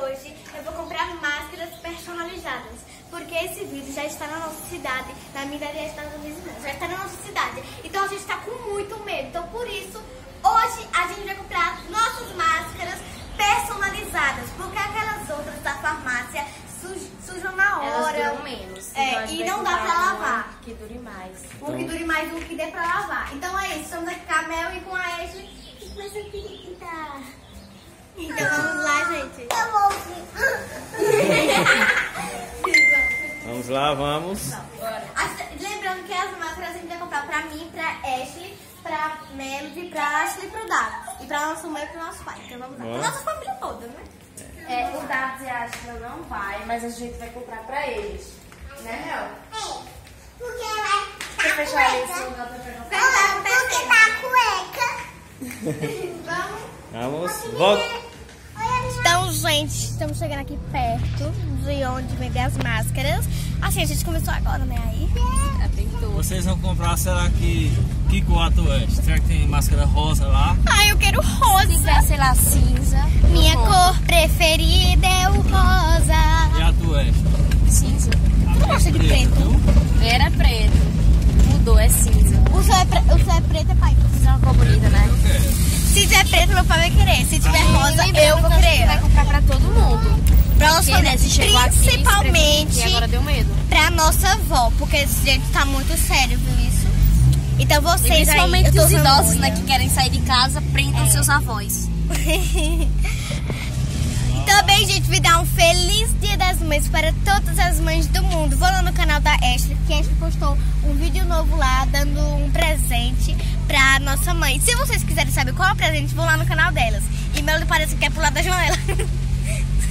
hoje eu vou comprar máscaras personalizadas, porque esse vídeo já está na nossa cidade, na minha já está no vizinho, já está na nossa cidade, então a gente está com muito medo, então por isso hoje a gente vai comprar nossas máscaras personalizadas, porque aquelas outras da farmácia sujam na hora. Elas duram menos. É, e não dá pra lavar. Que dure mais. Um que dure mais, um que dê pra lavar. Então é isso, estamos aqui com a Mel e com a Ashley. Mas eu queria pintar. Então vamos lá, gente. Tá bom. Vamos lá, vamos. Lembrando que as máscaras a gente vai comprar pra mim, pra Ashley, pra Melody, pra Ashley e pro Davi. E pra nossa mãe e pro nosso pai. Então vamos lá. Pra nossa família toda, né? É, o Davi e a Ashley não vai, mas a gente vai comprar pra eles. Né, Mel? É. Porque ela tá cueca. Porque tá cueca. Vamos. Vamos. Então, gente, estamos chegando aqui perto de onde vender as máscaras. Assim, a gente começou agora, né? Aí vocês vão comprar, será que quarto é? Será que tem máscara rosa lá? Ah, eu quero rosa. Se tiver, sei lá, cinza. Minha cor preferida é o rosa. E a tua é? Cinza. Tu não gosta de preto? Era preto. Mudou, é cinza. O seu é preto, é pai. Você é uma cor bonita, né? Eu quero. Se tiver preto, meu pai vai querer. Se tiver rosa, eu vou querer. Você vai comprar pra todo mundo. Pra nossa família, principalmente aqui, agora deu medo. Pra nossa avó, porque esse jeito tá muito sério, viu isso? Então vocês, e principalmente aí, os idosos, né, que querem sair de casa, prendam seus avós. Também, gente, me dá um feliz Dia das Mães para todas as mães do mundo. Vou lá no canal da Ashley, que a Ashley postou um vídeo novo lá, dando um presente pra nossa mãe. Se vocês quiserem saber qual é o presente, vão lá no canal delas. E Melo parece que é pro lado da janela.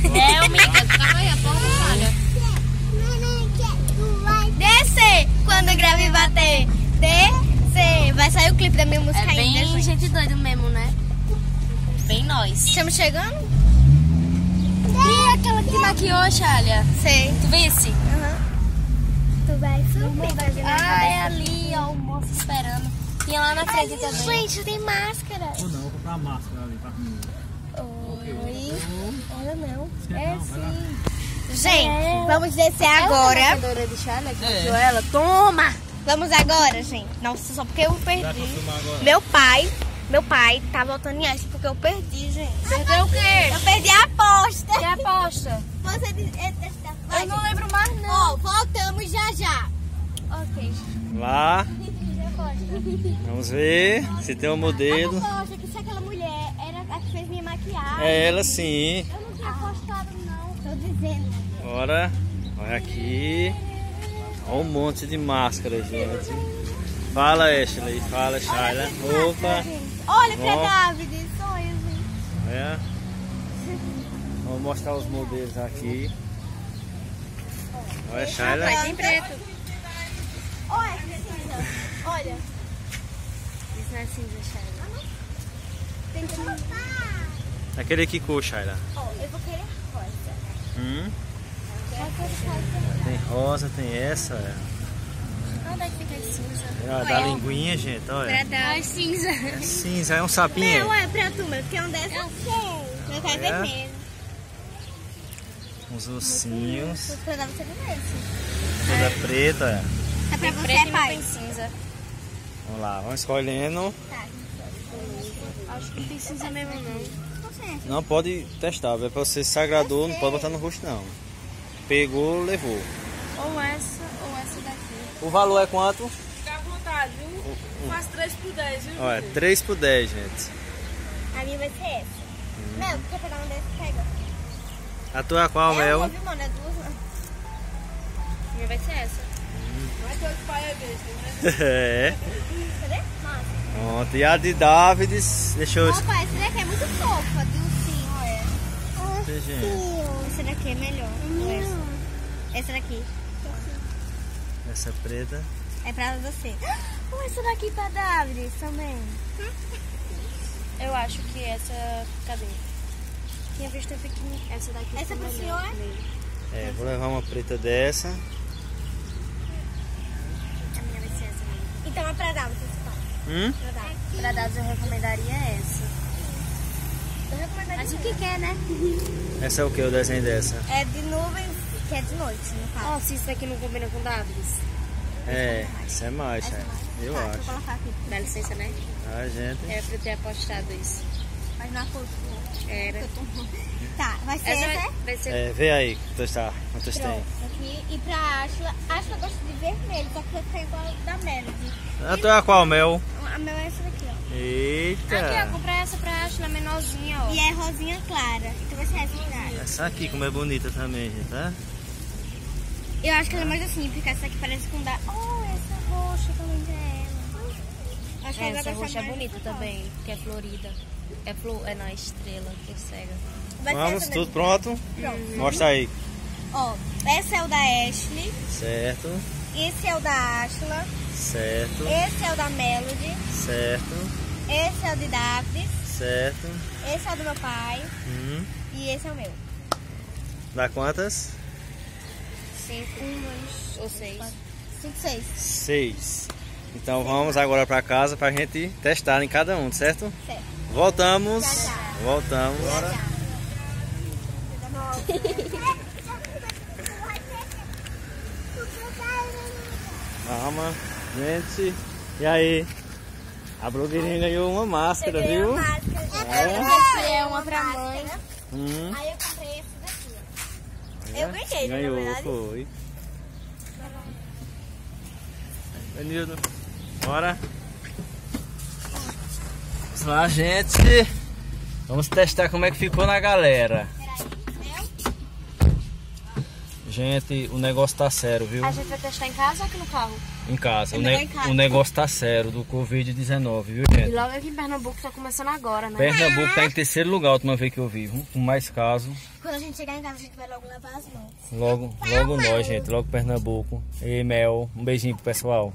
É, o Mica, calma aí, a porta falha. Descer, quando a grave bater. Descer. Vai sair o clipe da minha música ainda. É bem ainda, gente doida mesmo, né? Bem nós. Estamos chegando? E aquela que te maquiou, Chaylla? Sei. Tu visse? Aham. Tu vai subir. Ah, é ali, ó, o moço esperando. E lá na frente também. Gente, tem máscara. Ou não, vou comprar máscara ali pra mim. Oi. Ela não. É sim. Gente, vamos descer agora. É a maquiadora de Chaylla que maquiou ela? Toma! Vamos agora, gente. Nossa, só porque eu perdi. Meu pai tá voltando em Ashley porque eu perdi, gente. Perdeu o quê? Eu perdi a aposta. Que aposta? Você disse... Eu não lembro mais, não. Ó, voltamos já. Ok. Lá. Vamos ver se tem um modelo. Eu aposto que se aquela mulher era a que fez minha maquiagem. É ela, sim. Eu não tinha apostado, não. Tô dizendo. Bora. Olha aqui. Olha um monte de máscara, gente. Fala, Ashley. Fala, Chaylla. Opa. Olha pra David, sonho, gente. Olha. Vamos mostrar os modelos aqui. Olha, Chaylla. Olha, tem preto. Olha, cinza. Olha. Isso não é cinza, Chaylla. Tem que mudar. Aquele que cor, Chaylla? Eu vou querer rosa. Tem rosa, tem essa, Onde é que fica cinza? É da linguinha, gente, olha. É cinza. É cinza, é um sapinho. Não, é pra tu, mas porque é um dessa. Eu sei. Meu pai é vermelho. Uns ossinhos. Toda preta. É pra você, é pai. Cinza. Vamos lá, vamos escolhendo. Tá. Acho que não tem cinza mesmo, não. Não, pode testar. É pra você se agradou, não pode botar no rosto, não. Pegou, levou. Ou essa daqui. O valor é quanto? Fica à vontade, viu? Faz 3 por 10, viu? Olha, 3 por 10, gente. A minha vai ser essa. Mel, quer pegar uma dessas? Pega. A tua é qual, Mel? Não, viu, mano? É duas, não. A minha vai ser essa. Não é teu pai, é besta, né? É. Cadê? Massa. Pronto, e a de Davids. Deixa eu... Opa, essa daqui é muito fofa, de ursinho, olha. Essa daqui é melhor. Essa daqui. Essa é preta. É pra você. Ou essa daqui pra Davi também? Eu acho que essa... Cadê? Tinha visto pequenininha. Essa daqui. Essa pro senhor? É, vou levar uma preta dessa. A minha vai ser essa mesmo. Então é pra Davi, você fala. Pra Davi eu recomendaria essa. Mas o que quer, né? Essa é o que? O desenho dessa? É de nuvem, que é de noite, no caso. Nossa, isso aqui não combina com Davis? É, isso é mais, é. Eu acho. Deixa eu colocar aqui. Dá licença, né? Ah, gente. Era pra eu ter apostado isso. Mas não apostou. Era. Tá, vai ser essa? Vai ser... É, vê aí, testar. Quantos tem? Aqui, e pra Ashley. Ashley gosta de vermelho, só que vai ficar igual a da Melody. Ah, tu é qual, Mel? A Mel é essa daqui, ó. Eita! Aqui, ó, comprar essa pra Ashley, menorzinha, ó. E é rosinha clara. Então vai ser essa. Essa aqui, como é bonita também, gente, tá? Eu acho que ela é mais assim, porque essa aqui parece com da... Oh, essa roxa também é ela. Acho que essa roxa é bonita também, porque é florida. É, é na estrela, que cega. Vamos, tudo pronto? Pronto. Mostra aí. Ó, esse é o da Ashley. Certo. Esse é o da Ashley. Certo. Esse é o da Melody. Certo. Esse é o de Daphne. Certo. Esse é o do meu pai. E esse é o meu. Dá quantas? 5 ou 6. 5, 6. 6. Então vamos agora para casa para a gente testar em cada um, certo? Certo. Voltamos. Já, já. Voltamos. Bora. Calma, gente. E aí? A blogueirinha ganhou uma máscara, viu? Uma máscara. É uma pra mãe. Aí eu comprei essa daqui. Eu ganhei, ganhou, na verdade. Foi. Benildo, bora. Vamos lá, gente. Vamos testar como é que ficou na galera. Gente, o negócio tá sério, viu? A gente vai testar em casa ou aqui no carro? Em casa. O negócio tá sério do Covid-19, viu, gente? E logo aqui em Pernambuco tá começando agora, né? Pernambuco tá em terceiro lugar, a última vez que eu vi, com mais casos. Quando a gente chegar em casa, a gente vai logo lavar as mãos. Logo nós, gente. Logo Pernambuco. Ei, Mel. Um beijinho pro pessoal.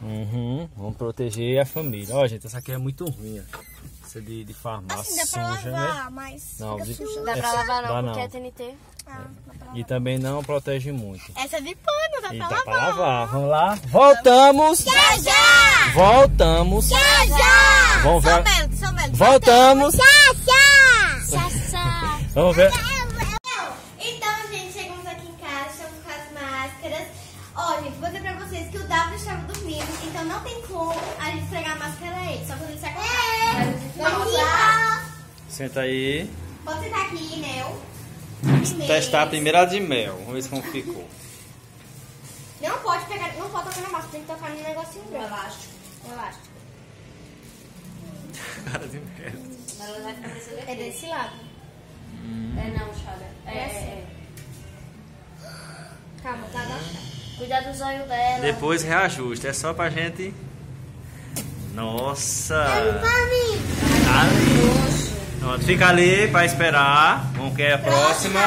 Vamos proteger a família. Ó, gente, essa aqui é muito ruim. Essa de farmácia. Assim, dá pra suja, lavar, né? Mas não, dá pra lavar não, porque é TNT. Ah, é. E também não protege muito. Essa é de pano, dá pra lavar. Vamos lá. Voltamos. Já, já. Voltamos. Já, já. Vamos ver. São Melo. Voltamos. Já, já. Já, vamos ver. Então, gente, chegamos aqui em casa, estamos com as máscaras. Ó, gente, vou dizer pra vocês que o W estava dormindo, então não tem como a gente entregar a máscara a ele. Só quando ele se acordar. Vamos lá. Senta aí. Pode sentar aqui, Mel. Vamos testar a primeira de Mel. Vamos ver como ficou. Não pode pegar, não pode tocar na máscara, tem que tocar no negocinho branco. Elástico. Cara de merda. Ela vai ficar desse lado. É desse lado. É não, Chaylla. É assim. Calma, tá agachado. Cuidado do olhos dela. Depois reajusta, é só pra gente... Nossa! Pronto, fica ali pra esperar. Vamos que é a próxima.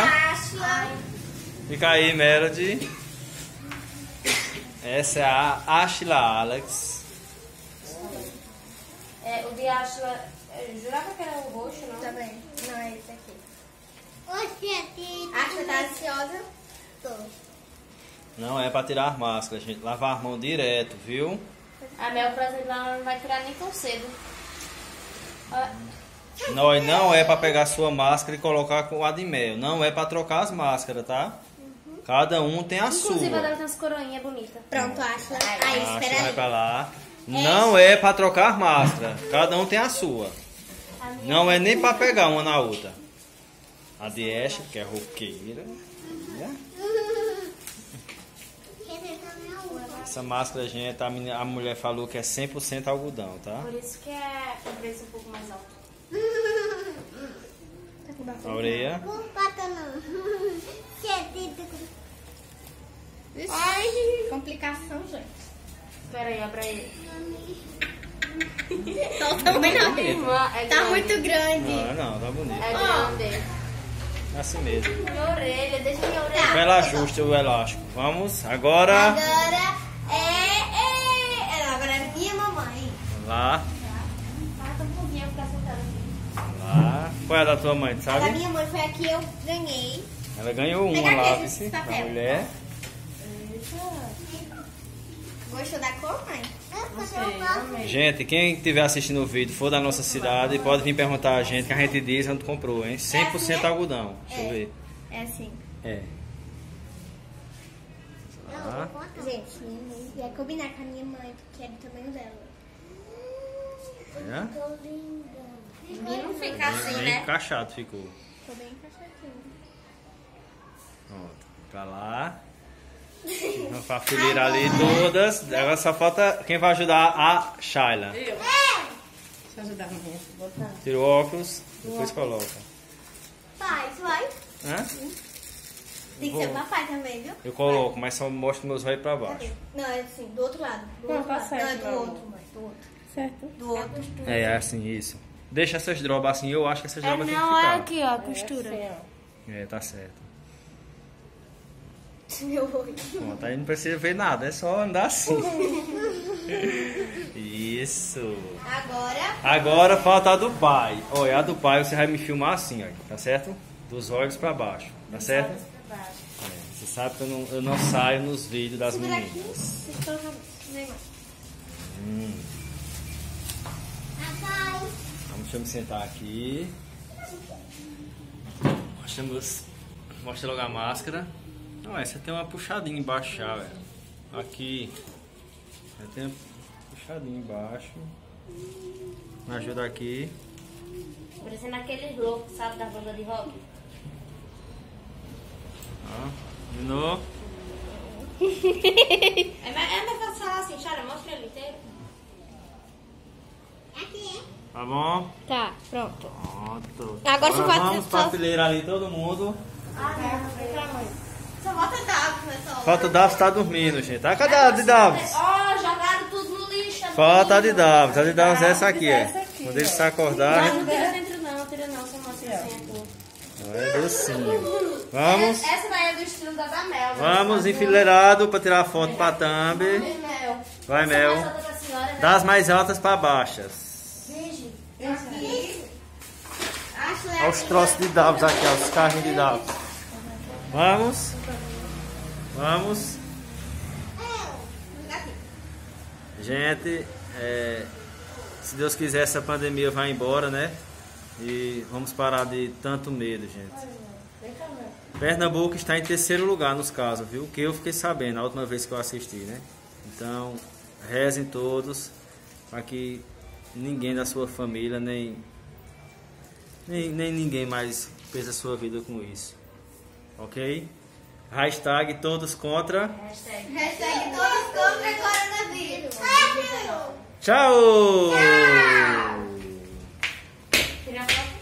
Fica aí, Melody. Essa é a Ashley Alax. É, o de Ashley... Eu jurava que era o roxo, não? Também. Não, é esse aqui. Ashley tá ansiosa? Tô. Não é pra tirar as máscaras, gente. Lavar as mãos direto, viu? A Mel, por exemplo, ela não vai tirar nem tão cedo. Não é pra pegar sua máscara e colocar com a de Mel. Não é pra trocar as máscaras, tá? Cada um tem a sua. Inclusive, ela tem as coroinhas bonitas. Pronto, Ashley. Aí, espera aí. Vai pra lá. Não é pra trocar as máscaras. Cada um tem a sua. Não é nem pra pegar uma na outra. A de Ashley, que é roqueira. Essa máscara, gente, a mulher falou que é 100% algodão, tá? Por isso que é o preço um pouco mais alto. Tá com batom. A orelha. Não bota não. Ai, complicação, gente. Espera aí, abre aí. Tá muito grande. Tá muito grande. Não, tá bonito. É grande. Assim mesmo. Minha orelha, deixa minha orelha. Tá. Ela ajusta o elástico. Vamos, agora... Agora é minha mamãe. Lá. Lá. Qual é a da tua mãe, sabe? A da minha mãe foi a que eu ganhei. Ela ganhou uma lá, viu? A mulher. Gostou da cor, mãe? Gostei. Gente, quem estiver assistindo o vídeo for da nossa cidade, pode vir perguntar a gente, que a gente diz onde comprou, hein? 100% algodão. Deixa eu ver. É assim. É. Ah. Gente, ia combinar com a minha mãe, porque é do tamanho dela. Ficou linda. E não fica assim, né? Bem encaixado ficou. Ficou bem encaixadinho. Pronto, pra lá. Vamos pra fileira ali todas. Agora só falta quem vai ajudar a Chaylla. Eu. Deixa eu ajudar a minha. Botar. Tira o óculos, depois coloca. Pai, tu vai? Hã? Tem que ser o papai também, viu? Eu coloco, mas só mostro meus olhos pra baixo. Não, é assim, do outro lado. Não, tá certo. Não, é do outro, mãe, do outro. Certo? Do outro. É assim, isso. Deixa essas drobas assim, eu acho que essas drobas tem que ficar. Não, é aqui, ó, costura. É, assim, ó. É, tá certo. Meu olho. Pronto, aí não precisa ver nada, é só andar assim. Isso. Agora falta a do pai. Olha, a do pai você vai me filmar assim, ó, tá certo? Dos olhos pra baixo, tá certo? Dos olhos pra baixo. É, você sabe que eu não saio nos vídeos das meninas. Deixa eu me sentar aqui. Mostra logo a máscara. Não, essa tem uma puxadinha embaixo já, velho. Aqui. Ela tem uma puxadinha embaixo. Me ajuda aqui. Parecendo aqueles loucos, sabe, da banda de rock? Ó, de novo. É melhor falar assim, Chaylla, mostra ele inteiro. Aqui, hein? Tá bom? Tá, pronto. Pronto. Agora você pode... Vamos pra fileira ali, todo mundo. Ah, não. Só falta Davos, pessoal. Falta Davos, tá dormindo, gente. Ah, cadê a de Davos? Ó, jogaram tudo no lixo. Falta a de Davos. A de Davos é essa aqui, é. Quando ele se acordar... Não, não tira dentro não, tira não. Só mostra assim a cor. É docinho. Vamos. Essa vai é do estilo da Mel. Vamos enfileirado pra tirar a foto pra thumb. Vai, Mel. Das mais altas pra baixas. Olha os troços de Davos aqui, ó, os carrinhos de Davos. Vamos. Vamos. Gente, se Deus quiser essa pandemia vai embora, né? E vamos parar de tanto medo, gente. Pernambuco está em 3º lugar nos casos, viu? Que eu fiquei sabendo a última vez que eu assisti, né? Então, rezem todos para que ninguém da sua família, nem ninguém mais pensa sua vida com isso. Ok? Hashtag todos contra. Hashtag todos contra coronavírus. Tchau! Tchau!